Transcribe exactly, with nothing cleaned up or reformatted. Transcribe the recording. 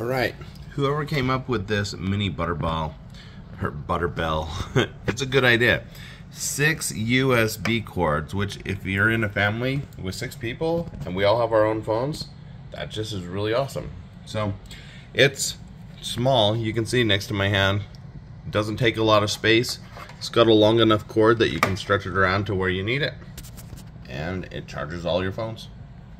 All right, whoever came up with this mini Butterbell, or Butterbell, it's a good idea. Six U S B cords, which if you're in a family with six people and we all have our own phones, that just is really awesome. So it's small, you can see next to my hand, it doesn't take a lot of space. It's got a long enough cord that you can stretch it around to where you need it, and it charges all your phones.